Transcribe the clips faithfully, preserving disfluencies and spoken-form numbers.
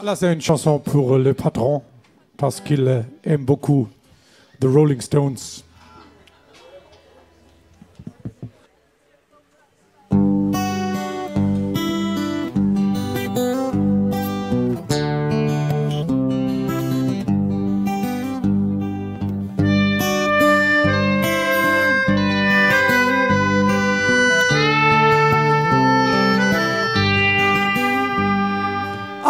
Là, c'est une chanson pour le patron, parce qu'il aime beaucoup The Rolling Stones.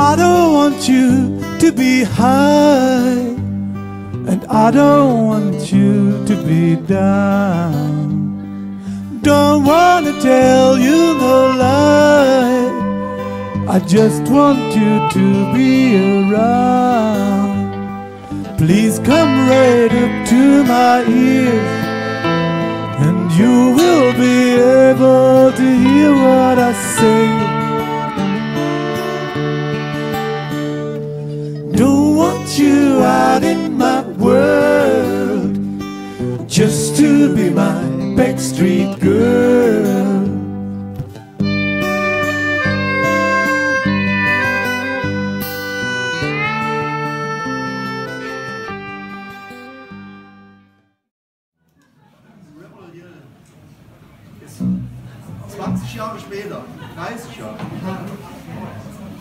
I don't want you to be high, and I don't want you to be down. Don't wanna tell you no lie, I just want you to be around. Please come right up to my ears, and you will be able to hear what I say. You out in my world, just to be my Backstreet Girl. zwanzig Jahre später, dreißig Jahre.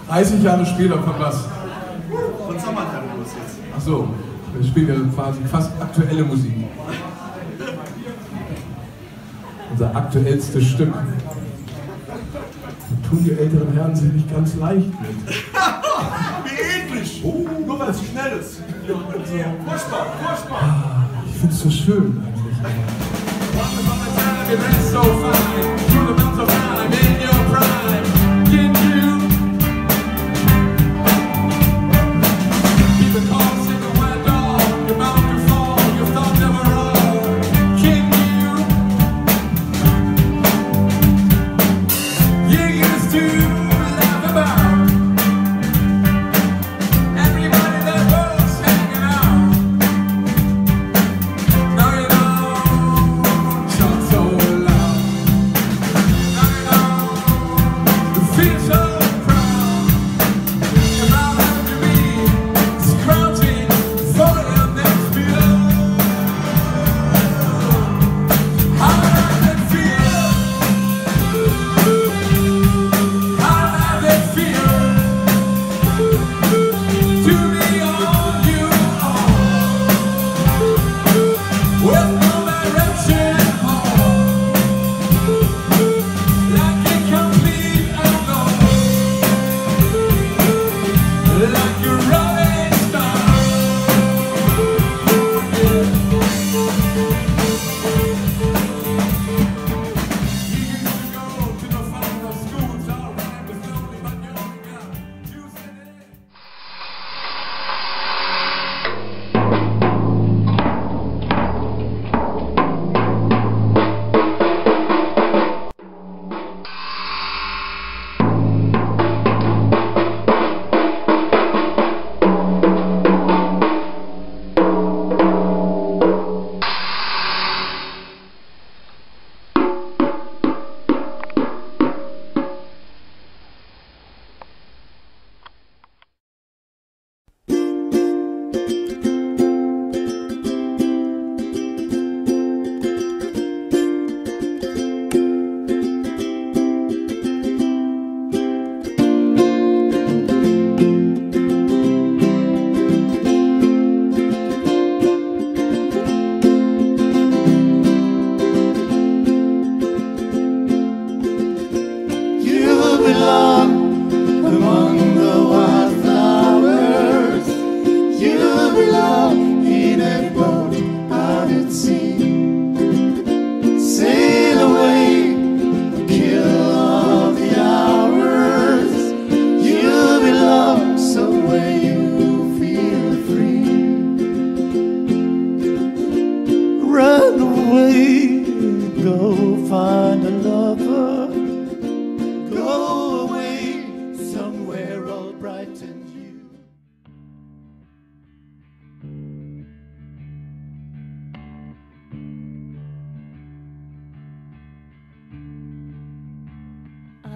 dreißig Jahre später von was? Von Sommerterrorismus jetzt. Ach so, ich spiele ja quasi fast aktuelle Musik. Unser aktuellstes Stück. Das tun die älteren Herren sich nicht ganz leicht mit. Wie eklig! Oh, nur weil es so schnell ist. Furchtbar, furchtbar! Ah, ich find's so schön eigentlich.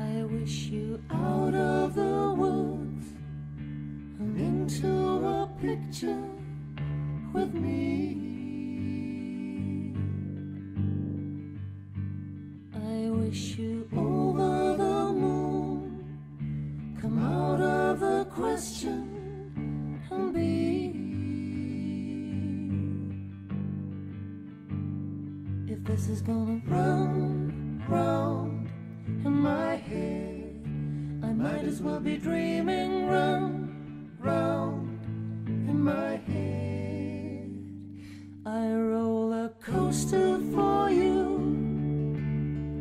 I wish you out of the woods, picture with me. I wish you over the moon, come out of the question and be. If this is gonna round, round in my head, I might as well be dreaming round, round in my head. I roll a coaster for you,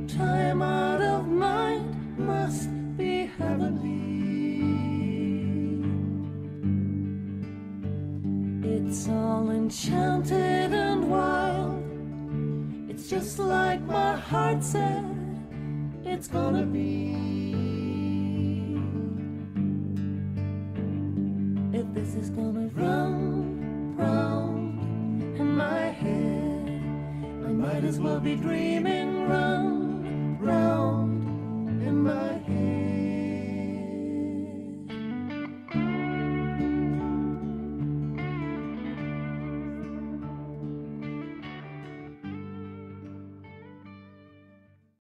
time out of mind must be heavenly. It's all enchanted and wild, it's just like my heart said it's gonna be. If this is gonna round, round in my head, I might as well be dreaming round, round in my head.